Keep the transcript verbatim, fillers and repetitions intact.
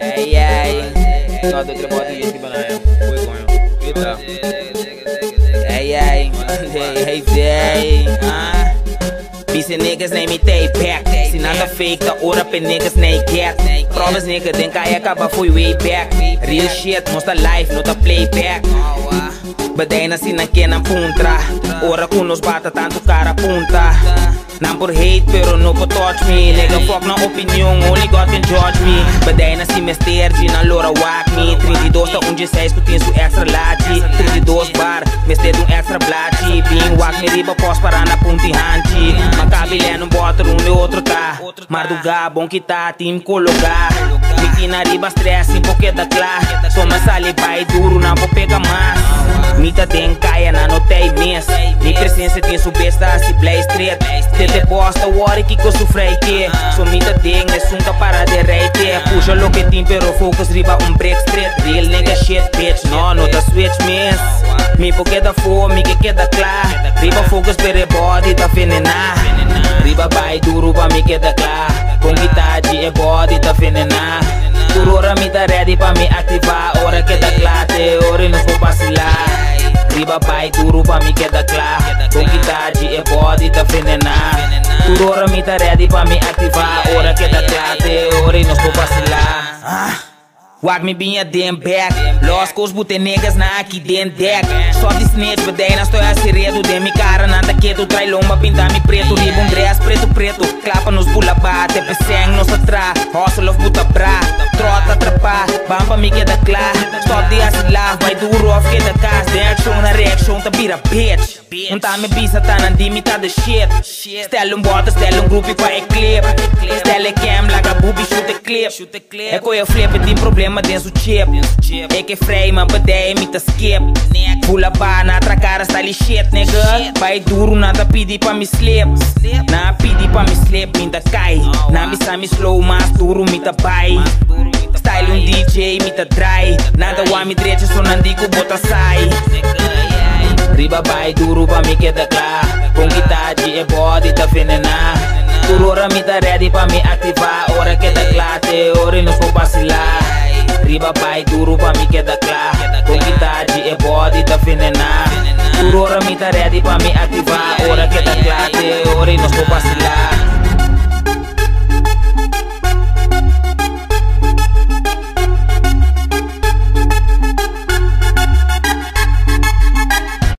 Ehi ehi, no, due tre volte io ti banaio, poi come, vita. Ehi ehi, ehi ehi, ah. These niggas nem me take back. Se nada fake, da hora pra niggas nem get. Provas nigga, den caia acaba fui way back. Real shit, mostra life, não tá playback. Badei na sina que não puntra. Ora com nos bata tanto cara apunta. Não por hate, pero não por touch me. Nigga fuck na opinião, only God can judge me. Badei na semester, de na loura whack me. trinta e dois tá um dezesseis, tu tens o extra lati. trinta e dois bar, mestre de um extra blati. Bing whack me riba, posso parar na ponte hanti. Macabilé não bota um e outro tá. Mar do gabão que tá, time colocar. Miki na riba, stress, porque dá clar. Soma saliba e duro, não vou pegar mais. Mita tem caia na nota imensa. Minha presença tem subesta, se play estreita. Tete bosta, o hora que eu sofrei que. Só mita tem, nessunca para de reiter. Puxa lo que tem, pero focus riba um break straight. Real nigga shit, bitch, no, no da switch miss. Mi porque da fome, que queda clar. Riba focus, pere body, tá venenar. Riba vai duro, ba me queda clar. Com guitarra, é body, tá venenar. Turora mi tá ready pra me ativar. Hora que tá clar, te hora não vou vacilar. Riba vai duro pra me queda clar. Com guitarra é body tá venenar. Tudo hora me tá ready pra me ativar. Hora que tá clar, te hora e não vou vacilar. Ah, wag me binha damn back. Lost com os bute negas na aqui dentro deck. Só de snitch, badei na história segredo. De mi cara nada quieto, trai lomba pintar me preto. Riba um dress preto preto, clapa nos bula bate. Peseng nos atrás, hustle of buta bra. Trota trapar, bamba me queda clar. Stop de asilar, vai duro off queda cá. Na reaction tá vira bitch. Não tá me bisa, tá na dimita de shit. Stella um bota, stella um grupo e qual é clip. Stella é cam, laga booby, chute clip. É coi eu flip, tem problema dentro do chip. É que freio, mas badei, me tá skip. Pula pá, na outra cara, style shit, nigga. Vai duro, nada pedi pra me slip. Na pedi pra me slip, me tá cai. Na missa me slow, mas duro, me tá bai. Style um D J, me tá dry. Nada wa me drecha, só não digo, bota sai. Riba vai duro pra me queda clar. Com guitarra é body tá venenar. Tudo hora me tá ready pra me ativar. Hora que tá clar, te hora e não vou vacilar. Riba vai duro pra me queda clar. Com guitarra é body tá venenar. Tudo hora me tá ready pra me ativar. Hora que tá clar, te hora e não vou vacilar.